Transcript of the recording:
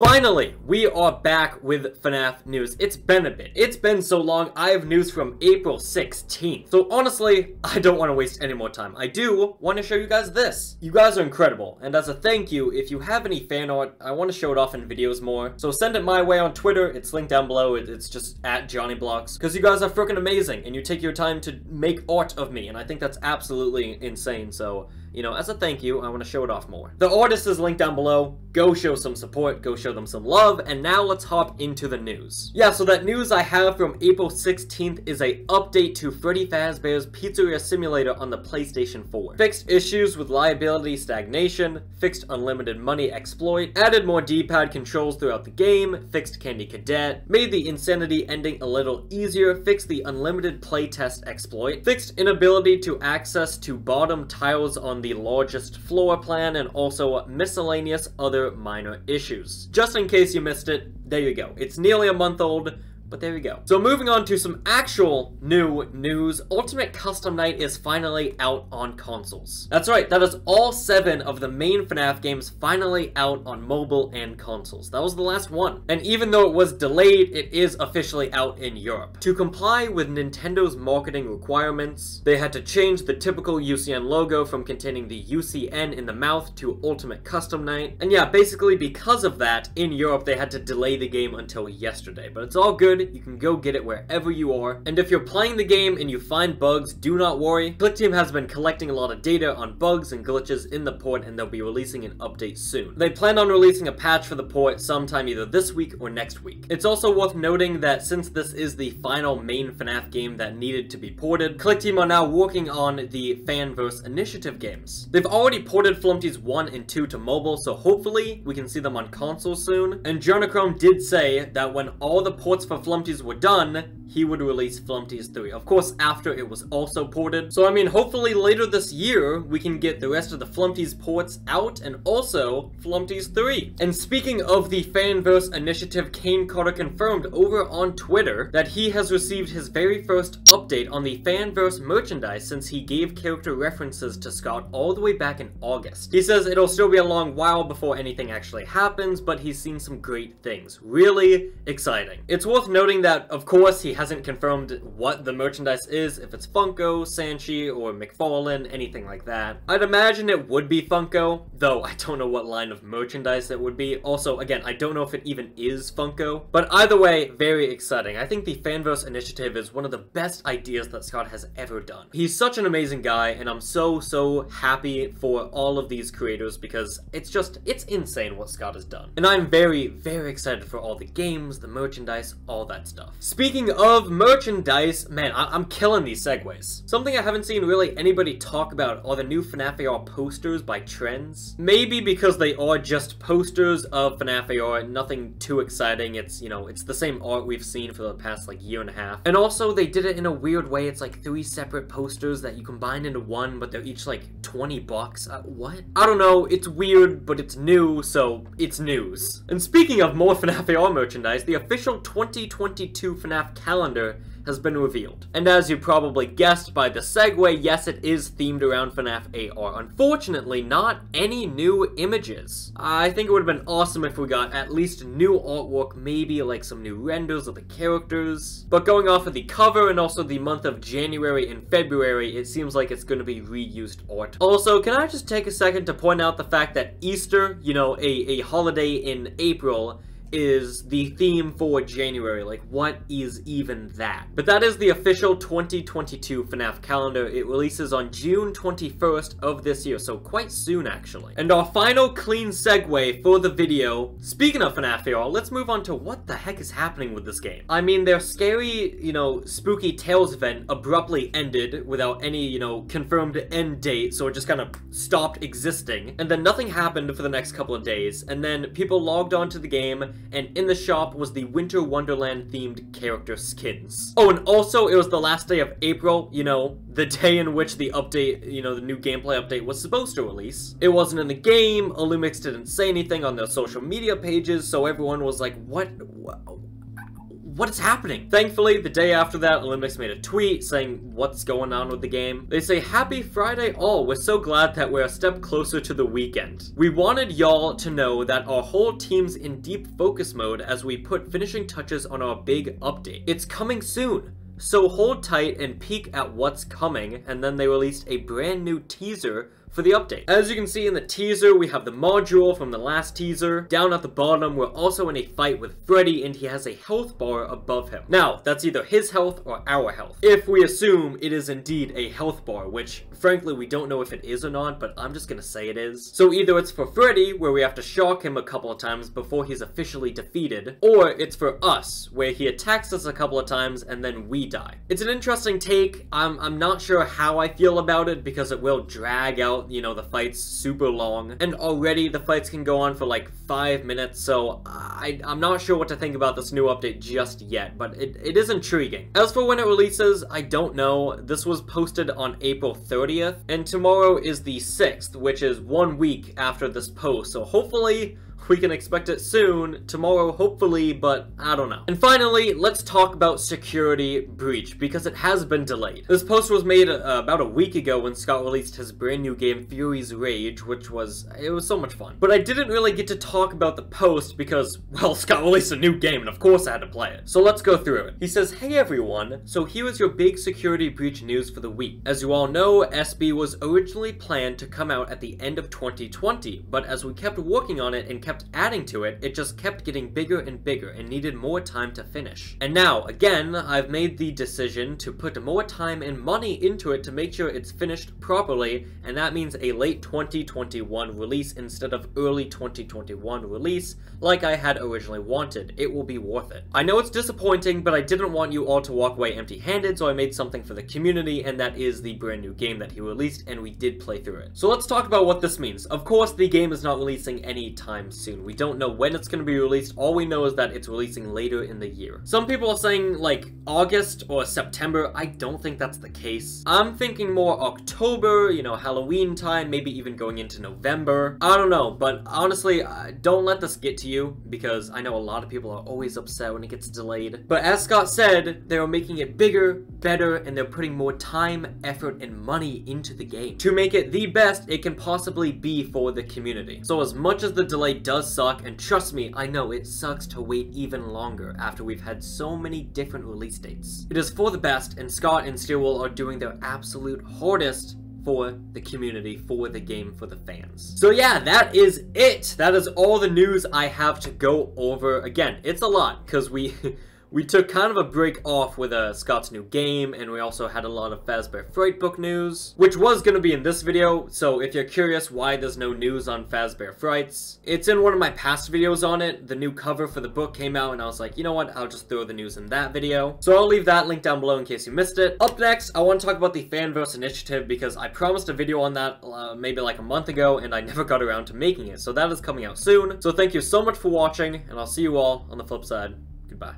Finally, we are back with FNAF news. It's been a bit. It's been so long. I have news from April 16th. So honestly, I don't want to waste any more time. I do want to show you guys this. You guys are incredible. And as a thank you, if you have any fan art, I want to show it off in videos more. So send it my way on Twitter. It's linked down below. It's just at JonnyBlox. Because you guys are freaking amazing. And you take your time to make art of me. And I think that's absolutely insane. So, you know, as a thank you, I want to show it off more. The artist is linked down below. Go show some support. Go show them some love. And now let's hop into the news. Yeah, so that news I have from April 16th is a update to Freddy Fazbear's Pizzeria Simulator on the PlayStation 4. Fixed issues with liability stagnation, fixed unlimited money exploit, added more D-pad controls throughout the game, fixed Candy Cadet, made the insanity ending a little easier, fixed the unlimited playtest exploit, fixed inability to access to bottom tiles on the largest floor plan, and also miscellaneous other minor issues. Just in case you missed it, there you go. It's nearly a month old, but there you go. So moving on to some actual new news, Ultimate Custom Night is finally out on consoles. That's right, that is all 7 of the main FNAF games finally out on mobile and consoles. That was the last one. And even though it was delayed, it is officially out in Europe. To comply with Nintendo's marketing requirements, they had to change the typical UCN logo from containing the UCN in the mouth to Ultimate Custom Night. And yeah, basically because of that, in Europe they had to delay the game until yesterday. But it's all good. You can go get it wherever you are. And if you're playing the game and you find bugs, do not worry. Clickteam has been collecting a lot of data on bugs and glitches in the port, and they'll be releasing an update soon. They plan on releasing a patch for the port sometime either this week or next week. It's also worth noting that since this is the final main FNAF game that needed to be ported, Clickteam are now working on the Fanverse Initiative games. They've already ported Flumpty's 1 and 2 to mobile, so hopefully we can see them on console soon. And Jernichrome did say that when all the ports for Flumpty's were done, he would release Flumpty's 3. Of course, after it was also ported. So, I mean, hopefully later this year, we can get the rest of the Flumpty's ports out and also Flumpty's 3. And speaking of the Fanverse Initiative, Kane Carter confirmed over on Twitter that he has received his very first update on the Fanverse merchandise since he gave character references to Scott all the way back in August. He says it'll still be a long while before anything actually happens, but he's seen some great things. Really exciting. It's worth noting that, of course, he hasn't confirmed what the merchandise is, if it's Funko, Sanchi, or McFarlane, anything like that. I'd imagine it would be Funko, though I don't know what line of merchandise it would be. Also, again, I don't know if it even is Funko, but either way, very exciting. I think the Fanverse Initiative is one of the best ideas that Scott has ever done. He's such an amazing guy, and I'm so happy for all of these creators because it's insane what Scott has done. And I'm very excited for all the games, the merchandise, all that stuff. Speaking of merchandise, man, I'm killing these segues. Something I haven't seen really anybody talk about are the new FNAF AR posters by Trends. Maybe because they are just posters of FNAF AR, nothing too exciting. It's, you know, it's the same art we've seen for the past like year and a half. And also they did it in a weird way. It's like 3 separate posters that you combine into one, but they're each like $20. What? I don't know. It's weird, but it's new, so it's news. And speaking of more FNAF AR merchandise, the official 2022 FNAF calendar has been revealed. And as you probably guessed by the segue, yes, it is themed around FNAF AR. Unfortunately, not any new images. I think it would have been awesome if we got at least new artwork, maybe like some new renders of the characters. But going off of the cover and also the month of January and February, it seems like it's going to be reused art. Also, can I just take a second to point out the fact that Easter, you know, a holiday in April, is the theme for January. Like, what is even that? But that is the official 2022 FNAF calendar. It releases on June 21st of this year, so quite soon actually. And our final clean segue for the video, speaking of FNAF AR, let's move on to what the heck is happening with this game. I mean, their scary, you know, spooky tales event abruptly ended without any, you know, confirmed end date, so it just kind of stopped existing. And then nothing happened for the next couple of days, and then people logged on to the game, and in the shop was the Winter Wonderland themed character skins. Oh, and also it was the last day of April, you know, the day in which the update, you know, the new gameplay update was supposed to release. It wasn't in the game, Illumix didn't say anything on their social media pages, so everyone was like, what? what is happening? Thankfully, the day after that, Illumix made a tweet saying what's going on with the game. They say, "Happy Friday all, we're so glad that we're a step closer to the weekend. We wanted y'all to know that our whole team's in deep focus mode as we put finishing touches on our big update. It's coming soon. So hold tight and peek at what's coming," and then they released a brand new teaser for the update. As you can see in the teaser, we have the module from the last teaser. Down at the bottom, we're also in a fight with Freddy, and he has a health bar above him. Now, that's either his health or our health, if we assume it is indeed a health bar, which, frankly, we don't know if it is or not, but I'm just gonna say it is. So either it's for Freddy, where we have to shock him a couple of times before he's officially defeated, or it's for us, where he attacks us a couple of times and then we die. It's an interesting take. I'm not sure how I feel about it, because it will drag out, you know, the fight's super long, and already the fights can go on for like 5 minutes, so I'm not sure what to think about this new update just yet, but it is intriguing. As for when it releases, I don't know. This was posted on April 30th, and tomorrow is the 6th, which is 1 week after this post, so hopefully we can expect it soon, tomorrow hopefully, but I don't know. And finally, let's talk about Security Breach, because it has been delayed. This post was made about a week ago when Scott released his brand new game, Fury's Rage, which was so much fun. But I didn't really get to talk about the post because, well, Scott released a new game and of course I had to play it. So let's go through it. He says, "Hey everyone, so here is your big Security Breach news for the week. As you all know, SB was originally planned to come out at the end of 2020, but as we kept working on it and kept adding to it, it just kept getting bigger and bigger and needed more time to finish. And now, again, I've made the decision to put more time and money into it to make sure it's finished properly, and that means a late 2021 release instead of early 2021 release like I had originally wanted. It will be worth it. I know it's disappointing, but I didn't want you all to walk away empty-handed, so I made something for the community, and that is the brand new game that he released, and we did play through it." So let's talk about what this means. Of course, the game is not releasing anytime soon. We don't know when it's going to be released. All we know is that it's releasing later in the year. Some people are saying like August or September. I don't think that's the case. I'm thinking more October, you know, Halloween time, maybe even going into November. I don't know, but honestly, don't let this get to you, because I know a lot of people are always upset when it gets delayed. But as Scott said, they're making it bigger, better, and they're putting more time, effort, and money into the game to make it the best it can possibly be for the community. So as much as the delay does suck, and trust me, I know it sucks to wait even longer after we've had so many different release dates, it is for the best, and Scott and Steel Wool are doing their absolute hardest for the community, for the game, for the fans. So yeah, that is it. That is all the news I have to go over. Again, it's a lot, because we we took kind of a break off with Scott's new game, and we also had a lot of Fazbear Fright book news, which was going to be in this video, so if you're curious why there's no news on Fazbear Frights, it's in one of my past videos on it. The new cover for the book came out, and I was like, you know what, I'll just throw the news in that video. So I'll leave that link down below in case you missed it. Up next, I want to talk about the Fanverse Initiative, because I promised a video on that maybe like a month ago, and I never got around to making it, so that is coming out soon. So thank you so much for watching, and I'll see you all on the flip side. Goodbye.